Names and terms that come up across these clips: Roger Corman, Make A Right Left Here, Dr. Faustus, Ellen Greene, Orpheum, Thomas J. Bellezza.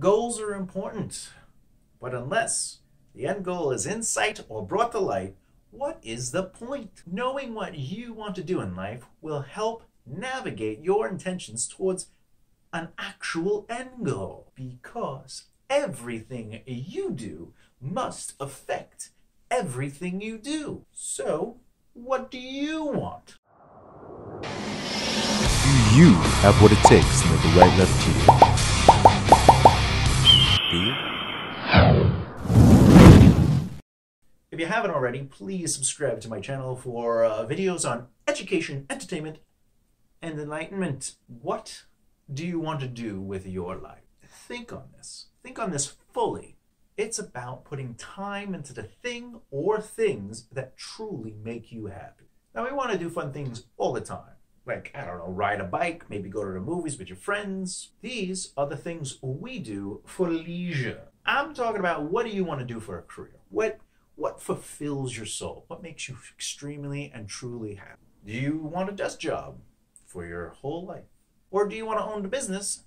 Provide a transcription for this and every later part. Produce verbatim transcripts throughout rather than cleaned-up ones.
Goals are important, but unless the end goal is in sight or brought to light, what is the point? Knowing what you want to do in life will help navigate your intentions towards an actual end goal, because everything you do must affect everything you do. So, what do you want? Do you have what it takes to make the right left here? Do you? If you haven't already, please subscribe to my channel for uh, videos on education, entertainment, and enlightenment. What do you want to do with your life? Think on this. Think on this fully. It's about putting time into the thing or things that truly make you happy. Now, we want to do fun things all the time. Like, I don't know, ride a bike, maybe go to the movies with your friends. These are the things we do for leisure. I'm talking about, what do you want to do for a career? What, what fulfills your soul? What makes you extremely and truly happy? Do you want a desk job for your whole life? Or do you want to own the business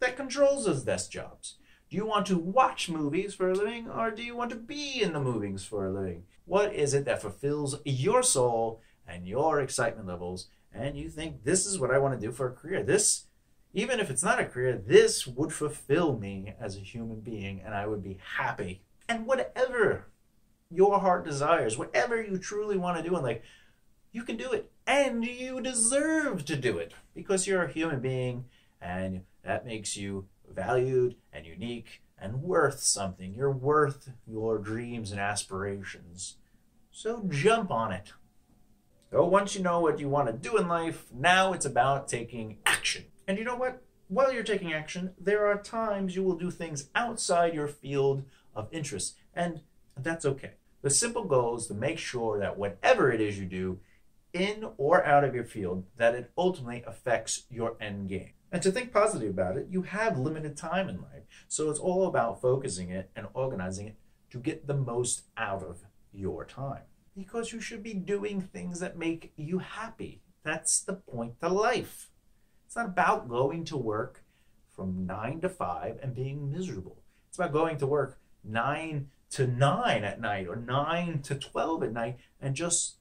that controls those desk jobs? Do you want to watch movies for a living, or do you want to be in the movies for a living? What is it that fulfills your soul and your excitement levels, and you think, this is what I want to do for a career? This, even if it's not a career, this would fulfill me as a human being, and I would be happy. And whatever your heart desires, whatever you truly want to do in life, you can do it, and you deserve to do it, because you're a human being, and that makes you valued and unique and worth something. You're worth your dreams and aspirations. So jump on it. So once you know what you want to do in life, now it's about taking action. And you know what? While you're taking action, there are times you will do things outside your field of interest, and that's okay. The simple goal is to make sure that whatever it is you do, in or out of your field, that it ultimately affects your end game. And to think positive about it, you have limited time in life. So it's all about focusing it and organizing it to get the most out of your time. Because you should be doing things that make you happy. That's the point to life. It's not about going to work from nine to five and being miserable. It's about going to work nine to nine at night, or nine to twelve at night, and just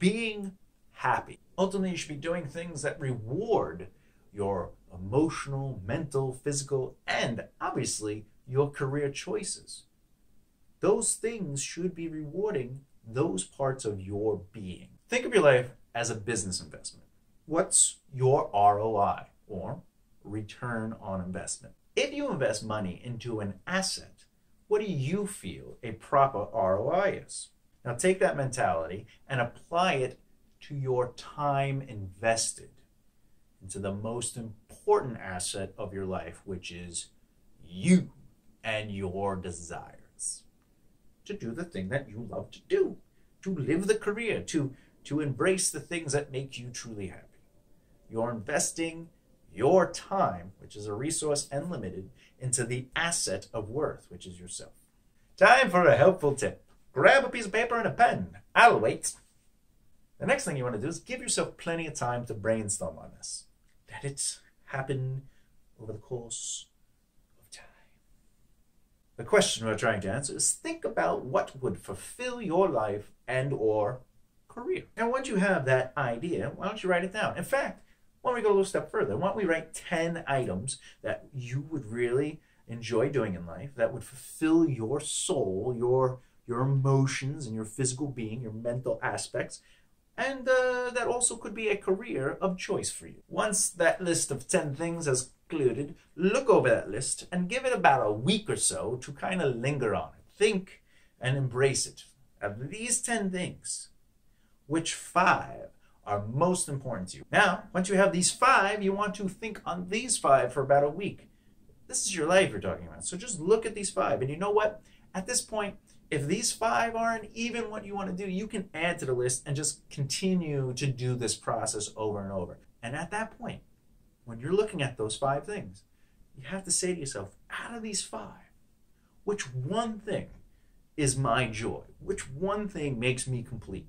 being happy. Ultimately, you should be doing things that reward your emotional, mental, physical, and obviously your career choices. Those things should be rewarding those parts of your being. Think of your life as a business investment. What's your R O I, or return on investment? If you invest money into an asset, what do you feel a proper R O I is? Now take that mentality and apply it to your time invested into the most important asset of your life, which is you and your desires. To do the thing that you love to do, to live the career, to, to embrace the things that make you truly happy. You're investing your time, which is a resource and limited, into the asset of worth, which is yourself. Time for a helpful tip. Grab a piece of paper and a pen. I'll wait. The next thing you want to do is give yourself plenty of time to brainstorm on this. Let it happen over the course of time. The question we're trying to answer is, think about what would fulfill your life and or career. And once you have that idea, why don't you write it down? In fact, why don't we go a little step further? Why don't we write ten items that you would really enjoy doing in life, that would fulfill your soul, your, your emotions, and your physical being, your mental aspects, and uh, that also could be a career of choice for you. Once that list of ten things has concluded, look over that list and give it about a week or so to kind of linger on it. Think and embrace it. Of these ten things, which five are most important to you? Now, once you have these five, you want to think on these five for about a week. This is your life you're talking about. So just look at these five. And you know what? At this point, if these five aren't even what you want to do, you can add to the list and just continue to do this process over and over. And at that point, when you're looking at those five things, you have to say to yourself, out of these five, which one thing is my joy? Which one thing makes me complete?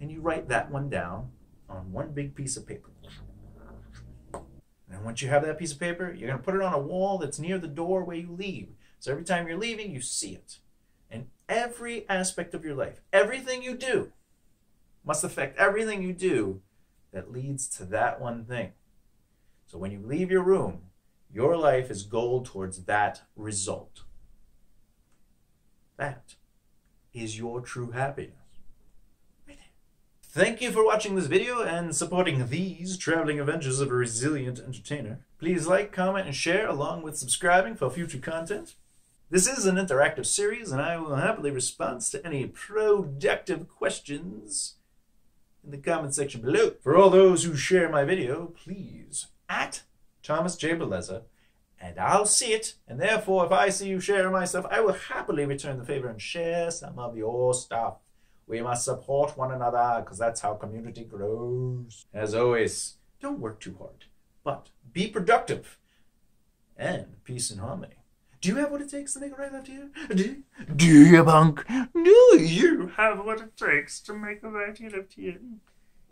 And you write that one down on one big piece of paper. And once you have that piece of paper, you're going to put it on a wall that's near the door where you leave. So every time you're leaving, you see it. And every aspect of your life, everything you do, must affect everything you do that leads to that one thing. So when you leave your room, your life is goaled towards that result. That is your true happiness. Thank you for watching this video and supporting these traveling adventures of a resilient entertainer. Please like, comment, and share along with subscribing for future content. This is an interactive series and I will happily respond to any productive questions in the comment section below. For all those who share my video, please, at Thomas J. Bellezza, and I'll see it. And therefore, if I see you share my stuff, I will happily return the favor and share some of your stuff. We must support one another because that's how community grows. As always, don't work too hard, but be productive and peace and harmony. Do you have what it takes to make a right left here? Do, do you, punk? Do you have what it takes to make a right left here?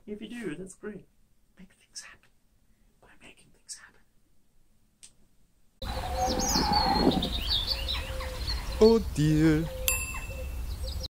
If you do, that's great. Make things happen by making things happen. Oh dear.